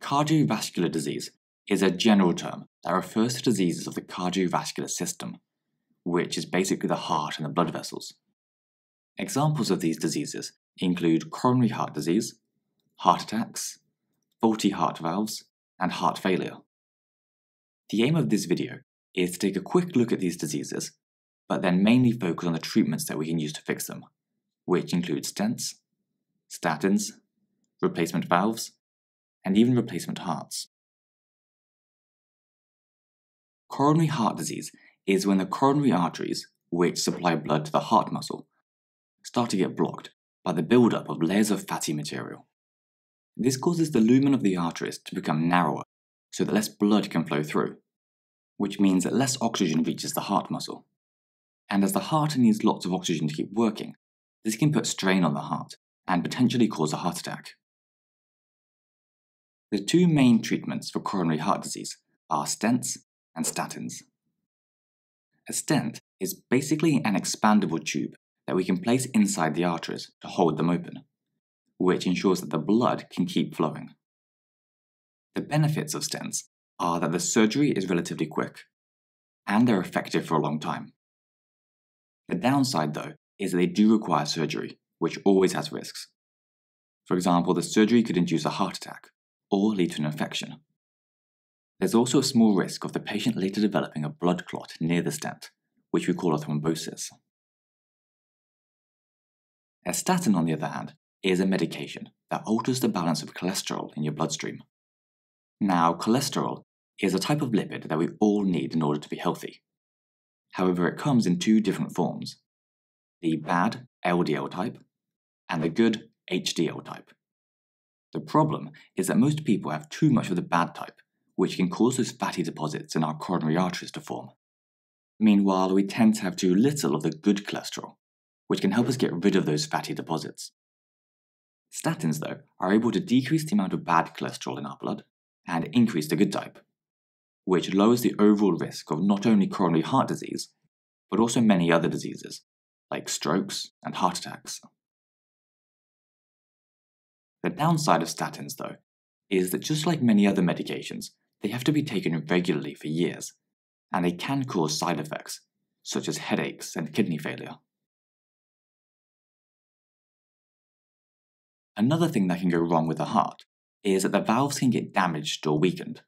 Cardiovascular disease is a general term that refers to diseases of the cardiovascular system, which is basically the heart and the blood vessels. Examples of these diseases include coronary heart disease, heart attacks, faulty heart valves, and heart failure. The aim of this video is to take a quick look at these diseases, but then mainly focus on the treatments that we can use to fix them, which include stents, statins, replacement valves, and even replacement hearts. Coronary heart disease is when the coronary arteries, which supply blood to the heart muscle, start to get blocked by the buildup of layers of fatty material. This causes the lumen of the arteries to become narrower so that less blood can flow through, which means that less oxygen reaches the heart muscle. And as the heart needs lots of oxygen to keep working, this can put strain on the heart and potentially cause a heart attack. The two main treatments for coronary heart disease are stents and statins. A stent is basically an expandable tube that we can place inside the arteries to hold them open, which ensures that the blood can keep flowing. The benefits of stents are that the surgery is relatively quick, and they're effective for a long time. The downside, though, is that they do require surgery, which always has risks. For example, the surgery could induce a heart attack or lead to an infection. There's also a small risk of the patient later developing a blood clot near the stent, which we call a thrombosis. A statin, on the other hand, is a medication that alters the balance of cholesterol in your bloodstream. Now, cholesterol is a type of lipid that we all need in order to be healthy. However, it comes in two different forms: the bad LDL type and the good HDL type. The problem is that most people have too much of the bad type, which can cause those fatty deposits in our coronary arteries to form. Meanwhile, we tend to have too little of the good cholesterol, which can help us get rid of those fatty deposits. Statins, though, are able to decrease the amount of bad cholesterol in our blood and increase the good type, which lowers the overall risk of not only coronary heart disease, but also many other diseases, like strokes and heart attacks. The downside of statins, though, is that just like many other medications, they have to be taken regularly for years, and they can cause side effects, such as headaches and kidney failure. Another thing that can go wrong with the heart is that the valves can get damaged or weakened,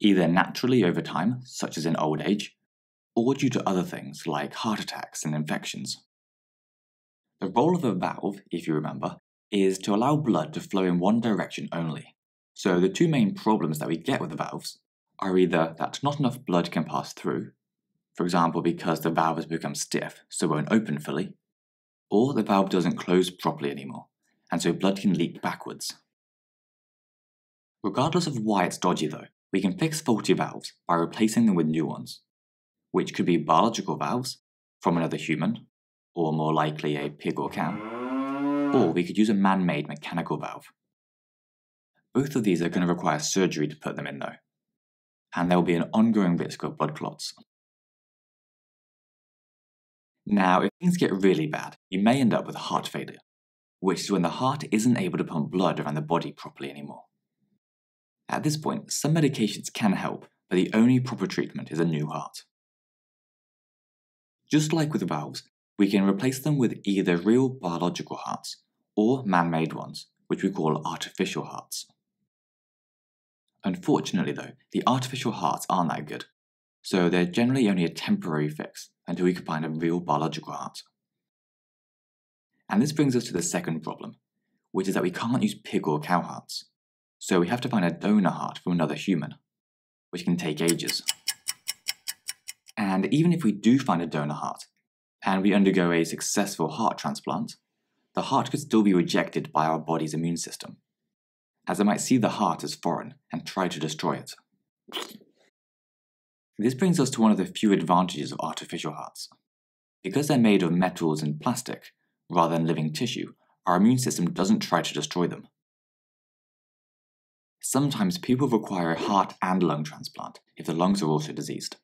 either naturally over time, such as in old age, or due to other things like heart attacks and infections. The role of a valve, if you remember, is to allow blood to flow in one direction only. So the two main problems that we get with the valves are either that not enough blood can pass through, for example because the valve has become stiff so it won't open fully, or the valve doesn't close properly anymore, and so blood can leak backwards. Regardless of why it's dodgy though, we can fix faulty valves by replacing them with new ones, which could be biological valves from another human, or more likely a pig or cow, or we could use a man-made mechanical valve. Both of these are going to require surgery to put them in though, and there will be an ongoing risk of blood clots. Now, if things get really bad, you may end up with heart failure, which is when the heart isn't able to pump blood around the body properly anymore. At this point, some medications can help, but the only proper treatment is a new heart. Just like with valves, we can replace them with either real biological hearts or man-made ones, which we call artificial hearts. Unfortunately though, the artificial hearts aren't that good, so they're generally only a temporary fix until we can find a real biological heart. And this brings us to the second problem, which is that we can't use pig or cow hearts, so we have to find a donor heart from another human, which can take ages. And even if we do find a donor heart, and we undergo a successful heart transplant, the heart could still be rejected by our body's immune system, as it might see the heart as foreign and try to destroy it. This brings us to one of the few advantages of artificial hearts. Because they're made of metals and plastic, rather than living tissue, our immune system doesn't try to destroy them. Sometimes people require a heart and lung transplant if the lungs are also diseased.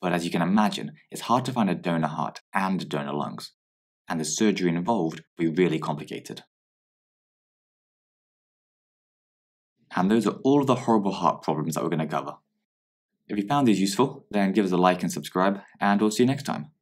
But as you can imagine, it's hard to find a donor heart and donor lungs, and the surgery involved will be really complicated. And those are all of the horrible heart problems that we're going to cover. If you found these useful, then give us a like and subscribe, and we'll see you next time.